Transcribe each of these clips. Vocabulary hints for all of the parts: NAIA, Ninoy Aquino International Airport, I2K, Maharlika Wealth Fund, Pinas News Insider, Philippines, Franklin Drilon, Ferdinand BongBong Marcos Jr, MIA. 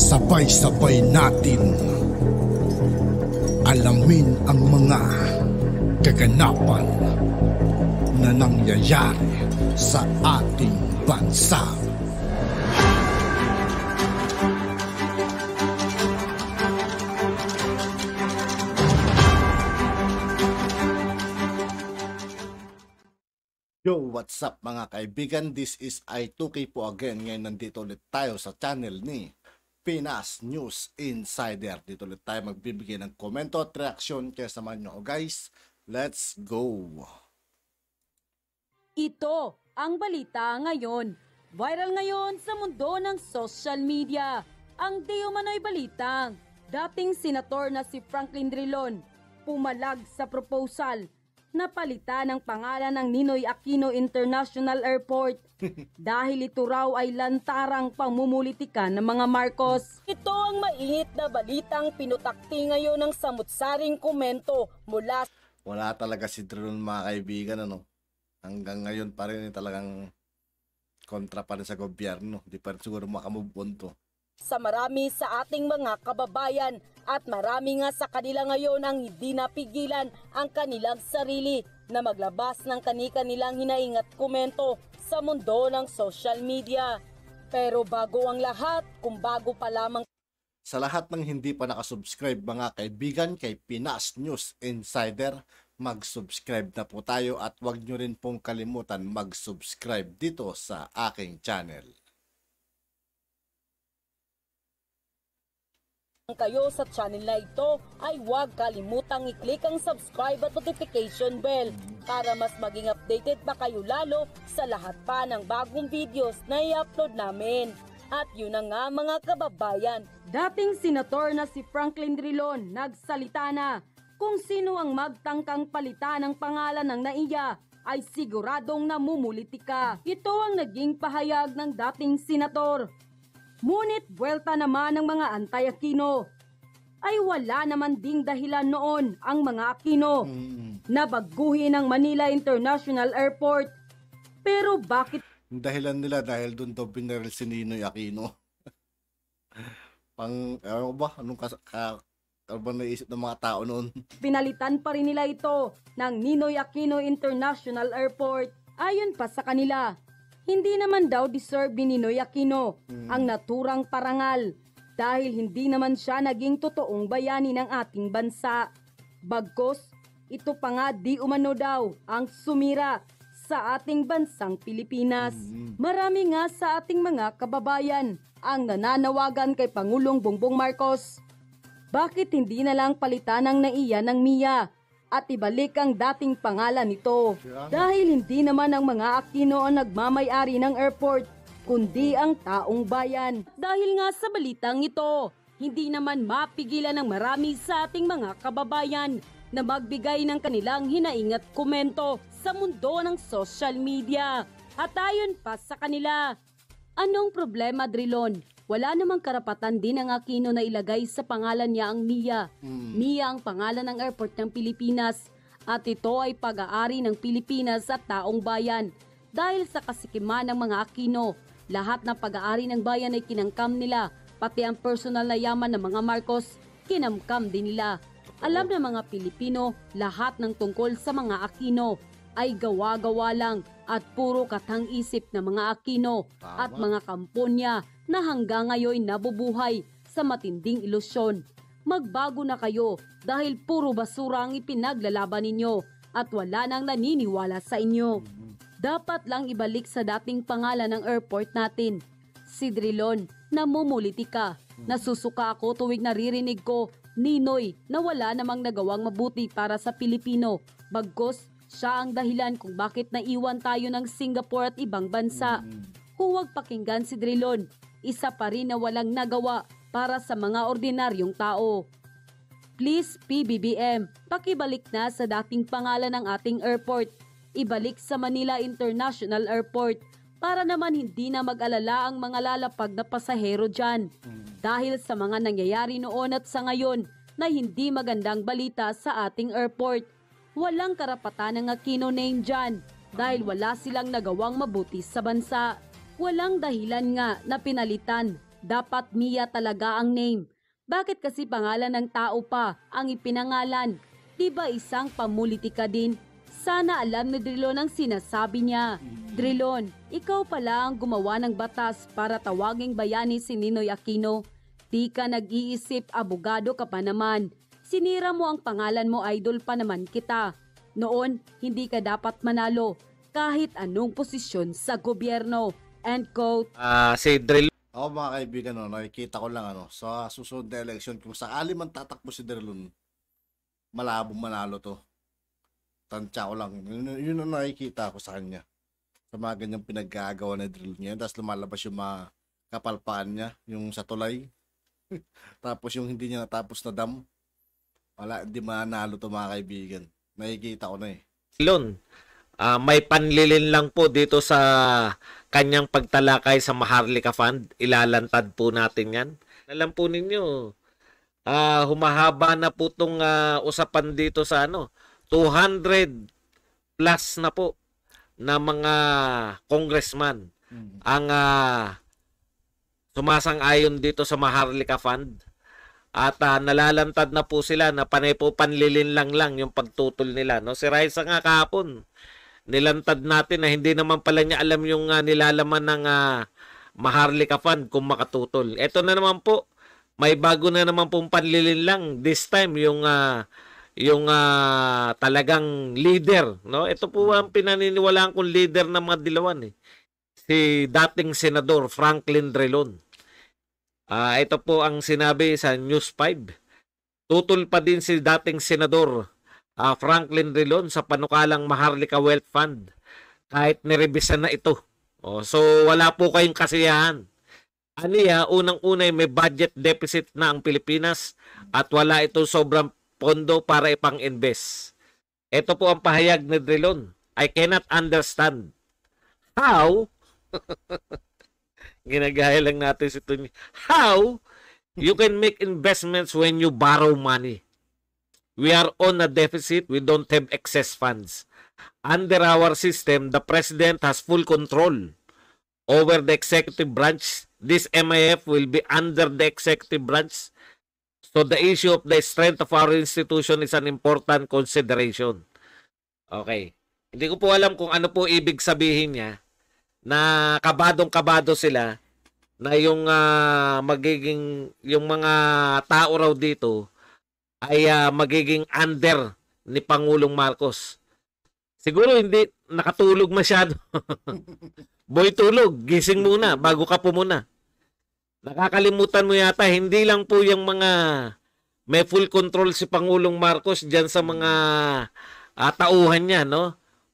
Sabay-sabay natin alamin ang mga kaganapan na nangyayari sa ating bansa. Yo, what's up mga kaibigan? This is I2K po again. Ngayon nandito ulit tayo sa channel ni Pinas News Insider. Dito ulit tayo magbibigay ng komento at reaksyon. Kaya samahan nyo guys, let's go! Ito ang balita ngayon. Viral ngayon sa mundo ng social media. Ang di umano'y balitang dating senator na si Franklin Drilon pumalag sa proposal na palitan ng pangalan ng Ninoy Aquino International Airport dahil ito raw ay lantarang pamumulitikan ng mga Marcos. Ito ang mainit na balitang pinutakti ngayon ng samutsaring komento mula... Wala talaga si Drilon mga kaibigan, ano? Hanggang ngayon pa rin talagang kontra pa rin sa gobyerno. Di pa rin siguro makamove on to. Sa marami sa ating mga kababayan at marami nga sa kanila ngayon ang hindi napigilan ang kanilang sarili na maglabas ng kanilang hinaing at komento sa mundo ng social media. Pero bago ang lahat, kung bago pa lamang... Sa lahat ng hindi pa nakasubscribe mga kaibigan kay Pinas News Insider, mag-subscribe na po tayo at huwag nyo rin pong kalimutan mag-subscribe dito sa aking channel. Kayo sa channel na ito ay huwag kalimutang i-click ang subscribe at notification bell para mas maging updated pa kayo lalo sa lahat pa ng bagong videos na i-upload namin. At yun na nga mga kababayan, dating senator na si Franklin Drilon nagsalita na kung sino ang magtangkang palitan ng pangalan ng NAIA ay siguradong namumulitika. Ito ang naging pahayag ng dating senator. Ngunit buwelta naman ng mga anti-Aquino ay wala naman ding dahilan noon ang mga Aquino na baguhin ang Manila International Airport. Pero bakit? Dahilan nila dahil doon daw binaril si Ninoy Aquino. Ano ba? Anong naisip ng mga tao noon? Pinalitan pa rin nila ito ng Ninoy Aquino International Airport. Ayon pa sa kanila, hindi naman daw deserve ni Ninoy Aquino ang naturang parangal dahil hindi naman siya naging totoong bayani ng ating bansa. Bagkus, ito pa nga di umano daw ang sumira sa ating bansang Pilipinas. Marami nga sa ating mga kababayan ang nananawagan kay Pangulong Bongbong Marcos. Bakit hindi na lang palitan ng NAIA ng MIA? At ibalik ang dating pangalan nito dahil hindi naman ang mga Aquino ang nagmamay-ari ng airport kundi ang taong bayan. Dahil nga sa balitang ito, hindi naman mapigilan ng marami sa ating mga kababayan na magbigay ng kanilang hinaingat komento sa mundo ng social media. At ayon pa sa kanila, anong problema Drilon? Wala namang karapatan din ang Aquino na ilagay sa pangalan niya ang MIA. MIA ang pangalan ng airport ng Pilipinas at ito ay pag-aari ng Pilipinas at taong bayan. Dahil sa kasikiman ng mga Aquino, lahat ng pag-aari ng bayan ay kinangkam nila, pati ang personal na yaman ng mga Marcos, kinangkam din nila. Alam ng mga Pilipino, lahat ng tungkol sa mga Aquino ay gawa-gawa lang at puro katang-isip ng mga Aquino at mga kamponya na hanggang ngayon nabubuhay sa matinding ilusyon. Magbago na kayo dahil puro basura ang ipinaglalaban ninyo at wala nang naniniwala sa inyo. Dapat lang ibalik sa dating pangalan ng airport natin. Si Drilon, namumulitika. Nasusuka ako tuwig naririnig ko, Ninoy, na wala namang nagawang mabuti para sa Pilipino. Bagkus, siya ang dahilan kung bakit naiwan tayo ng Singapore at ibang bansa. Huwag pakinggan si Drilon. Isa pa rin na walang nagawa para sa mga ordinaryong tao. Please PBBM, pakibalik na sa dating pangalan ng ating airport. Ibalik sa Manila International Airport para naman hindi na mag-alala ang mga lalapag na pasahero dyan. Dahil sa mga nangyayari noon at sa ngayon na hindi magandang balita sa ating airport, walang karapatan ng Aquino name dyan dahil wala silang nagawang mabuti sa bansa. Walang dahilan nga na pinalitan Dapat Mia talaga ang name. Bakit kasi pangalan ng tao pa ang ipinangalan? Diba isang pamulitika din? Sana alam ni Drilon ang sinasabi niya. Drilon, ikaw pala ang gumawa ng batas para tawaging bayani si Ninoy Aquino. Di ka nag-iisip, abogado ka pa naman. Sinira mo ang pangalan mo, idol pa naman kita. Noon, hindi ka dapat manalo kahit anong posisyon sa gobyerno. End quote. Si Drilon. Oo, mga kaibigan, no, nakikita ko lang sa susunod na eleksyon, kung sakali man tatakbo si Drilon, malabong manalo to. Tansya ko lang. Yun ang nakikita ko sa kanya. Sa mga ganyang pinaggagawa na Drilon niya. Tapos lumalabas yung mga kapalpaan niya. Yung sa tulay. Tapos yung hindi niya natapos na dam. Wala, hindi manalo to, mga kaibigan. Nakikita ko na eh. Drilon, may panlilin lang po dito sa kanyang pagtalakay sa Maharlika Fund. Ilalantad po natin yan. Alam po ninyo, humahaba na po itong usapan dito sa 200 plus na po na mga congressman ang sumasang-ayon dito sa Maharlika Fund. At nalalantad na po sila na panay po panlilin lang yung pagtutol nila. Si Raisa nga kahapon, nilantad natin na hindi naman pala niya alam yung nilalaman ng Maharlika Fund kung makatutol. Ito na naman po. May bago na naman pong panlilin lang this time yung talagang leader, Ito po ang pinaniniwalaan kong leader ng mga dilawan Si dating senador Franklin Drilon. Ito po ang sinabi sa News 5. Tutol pa din si dating senador Franklin Drilon sa panukalang Maharlika Wealth Fund kahit nirevisan na ito. So wala po kayong kasiyahan. Aniya, unang-una may budget deficit na ang Pilipinas at wala ito sobrang pondo para ipang-invest. Ito po ang pahayag ni Drilon. I cannot understand how ginagaya lang natin si Tony. How you can make investments when you borrow money. We are on a deficit. We don't have excess funds. Under our system, the president has full control over the executive branch. This MIF will be under the executive branch. So the issue of the strength of our institution is an important consideration. Okay. Hindi ko po alam kung ano po ibig sabihin niya na kabadong-kabado sila na yung magiging yung mga tao raw dito ay magiging under ni Pangulong Marcos. Siguro hindi nakatulog masyado. Boy, tulog. Gising muna bago ka pumuna. Nakakalimutan mo yata, hindi lang po yung mga may full control si Pangulong Marcos dyan sa mga tauhan niya,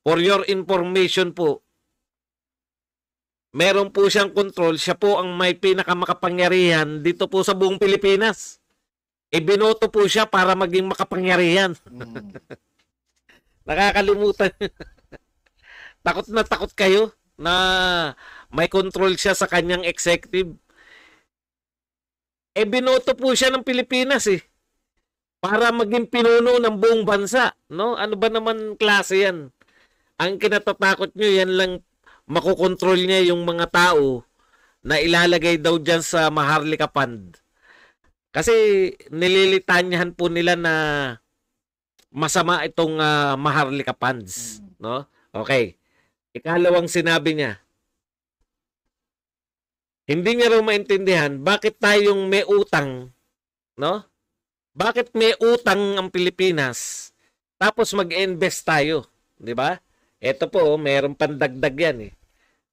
For your information po, meron po siyang control. Siya po ang may pinakamakapangyarihan dito po sa buong Pilipinas. Ibinoto po siya para maging makapangyarihan. Nakakalimutan. Takot na takot kayo na may control siya sa kanyang executive. Binoto po siya ng Pilipinas para maging pinuno ng buong bansa, Ano ba naman klase yan? Ang kinatatakot nyo, yan lang makokontrol niya yung mga tao na ilalagay daw dyan sa Maharlika Fund. Kasi nililitanyahan po nila na masama itong Maharlika Funds, Okay. Ikalawang sinabi niya, hindi niya raw maintindihan bakit tayong may utang, Bakit may utang ang Pilipinas tapos mag-invest tayo, 'di ba? Ito po, mayroong pandagdag 'yan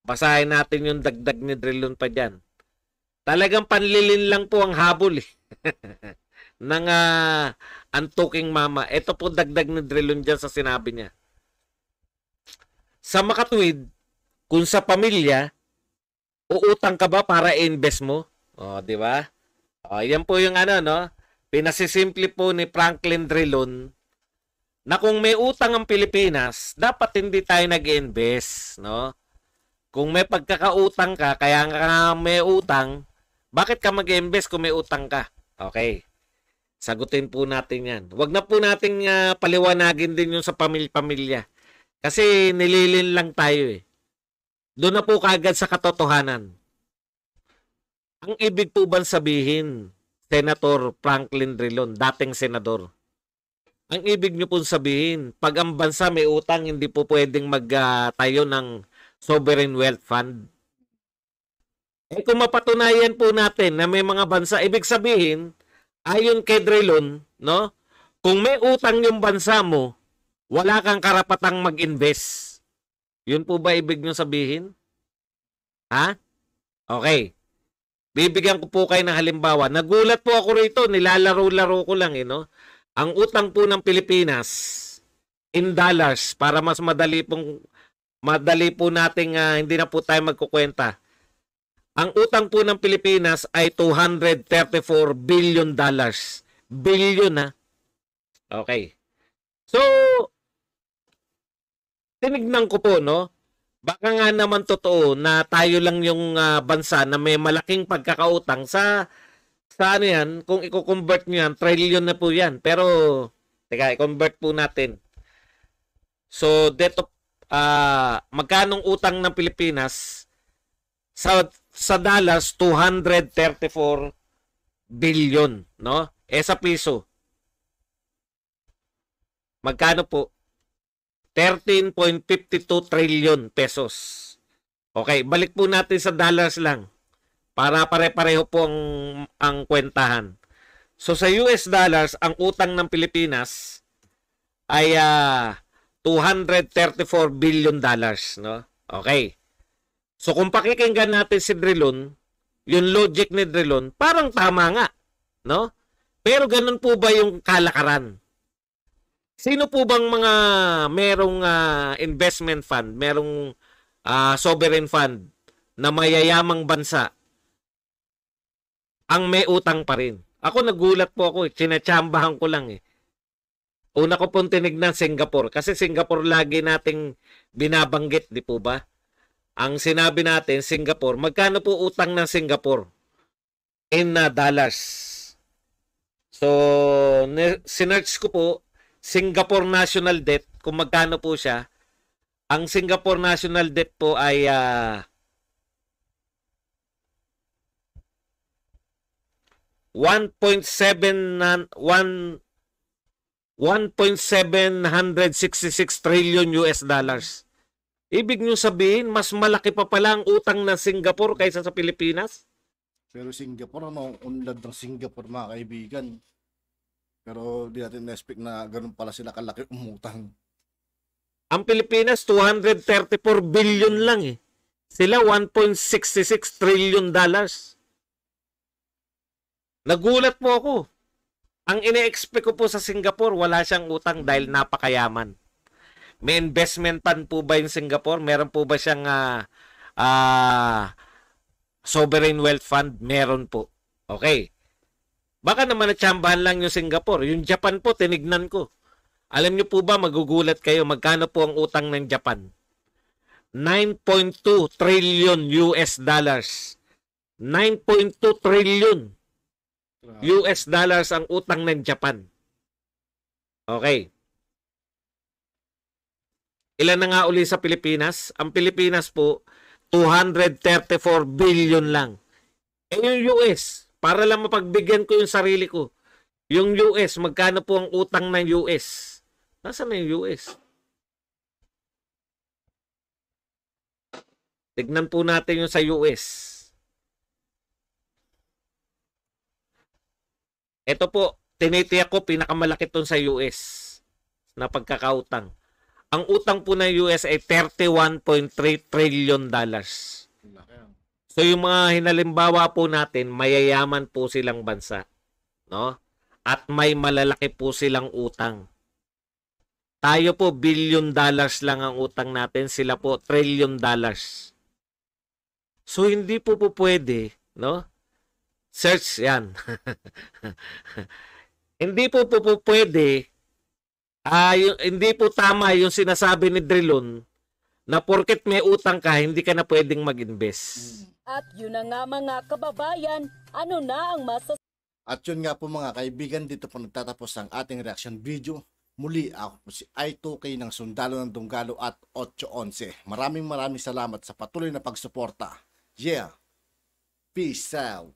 Basahin natin yung dagdag ni Drilon pa diyan. Talagang panlilin lang po ang habol ng antuking mama. Ito po dagdag ni Drilon diyan sa sinabi niya. Sa makatuwid, kung sa pamilya, uutang ka ba para invest mo? Di ba? Yan po yung pinasisimple po ni Franklin Drilon na kung may utang ang Pilipinas, dapat hindi tayo nag-invest, Kung may pagkakautang ka, kaya nga may utang, bakit ka mag-invest kung may utang ka? Okay. Sagutin po natin yan. Huwag na po nating paliwanagin din yung sa pamilya-pamilya. Kasi nililin lang tayo. Doon na po kaagad sa katotohanan. Ang ibig po bang sabihin, Senator Franklin Drilon, dating senador, ang ibig niyo pong sabihin, pag ang bansa may utang, hindi po pwedeng magtayo ng sovereign wealth fund? Eh kung mapatunayan po natin na may mga bansa, ibig sabihin, ayon kay Drilon, no, kung may utang yung bansa mo, wala kang karapatang mag-invest. Yun po ba ibig niyo sabihin? Ha? Okay. Bibigyan ko po kayo ng halimbawa. Nagulat po ako rito, nilalaro-laro ko lang, eh, no? Ang utang po ng Pilipinas in dollars para mas madali po nating hindi na po tayo magkukwenta. Ang utang po ng Pilipinas ay $234 billion. Billion, ha? Okay. So, tinignan ko po, no? Baka nga naman totoo na tayo lang yung bansa na may malaking pagkakautang sa ano yan, kung i-convert nyo yan, trillion na po yan. Pero, teka, i-convert po natin. So, magkanong utang ng Pilipinas? Sa dollars, $234 billion. No? E sa piso, magkano po? 13.52 trillion pesos. Okay, balik po natin sa dollars lang, para pare-pareho po ang kwentahan. So sa US dollars, ang utang ng Pilipinas ay $234 billion, no? Okay. So kung pakikinggan natin si Drilon, yung logic ni Drilon, parang tama nga, no? Pero ganun po ba yung kalakaran? Sino po bang mga merong investment fund, merong sovereign fund na mayayamang bansa ang may utang pa rin? Ako nagulat po ako, sinatsambahan ko lang eh. Una ko pong tinignan Singapore, kasi Singapore lagi nating binabanggit, di po ba? Ang sinabi natin, Singapore, magkano po utang ng Singapore? In dollars. So, sinearch ko po, Singapore national debt, kung magkano po siya. Ang Singapore national debt po ay... $1.766 trillion US dollars. Ibig nyo sabihin, mas malaki pa pala ang utang ng Singapore kaysa sa Pilipinas? Pero Singapore, ano, unlad ng Singapore, mga kaibigan. Pero di natin na-expect na ganun pala sila kalaki umutang. Ang Pilipinas, $234 billion lang eh. Sila, $1.66 trillion. Nagulat po ako. Ang ine-expect ko po sa Singapore, wala siyang utang dahil napakayaman. May investment fund po ba yung Singapore? Meron po ba siyang sovereign wealth fund? Meron po. Okay. Baka naman natsambahan lang yung Singapore. Yung Japan po, tinignan ko. Alam nyo po ba, magugulat kayo, magkano po ang utang ng Japan? 9.2 trillion US dollars. 9.2 trillion. US dollars ang utang ng Japan. Okay. Ilan na nga uli sa Pilipinas? Ang Pilipinas po, $234 billion lang. Eh yung US, para lang mapagbigyan ko yung sarili ko, yung US, magkano po ang utang ng US? Nasaan na yung US? Tignan po natin yung sa US. Ito po, tinitiyak ko, pinakamalaki itong sa US na pagkakautang. Ang utang po ng US ay $31.3 trillion. So yung mga hinalimbawa po natin, mayayaman po silang bansa, no? At may malalaki po silang utang. Tayo po, billion dollars lang ang utang natin. Sila po, trillion dollars. So hindi po pwede, no? Search yan. Hindi po pwede, hindi po tama yung sinasabi ni Drilon na porket may utang ka, hindi ka na pwedeng mag-invest. At yun na nga mga kababayan, ano na ang At yun nga po mga kaibigan, dito po nagtatapos ang ating reaction video. Muli ako po si I2K ng Sundalo ng Dunggalo at 811. Maraming salamat sa patuloy na pagsuporta. Yeah! Peace out.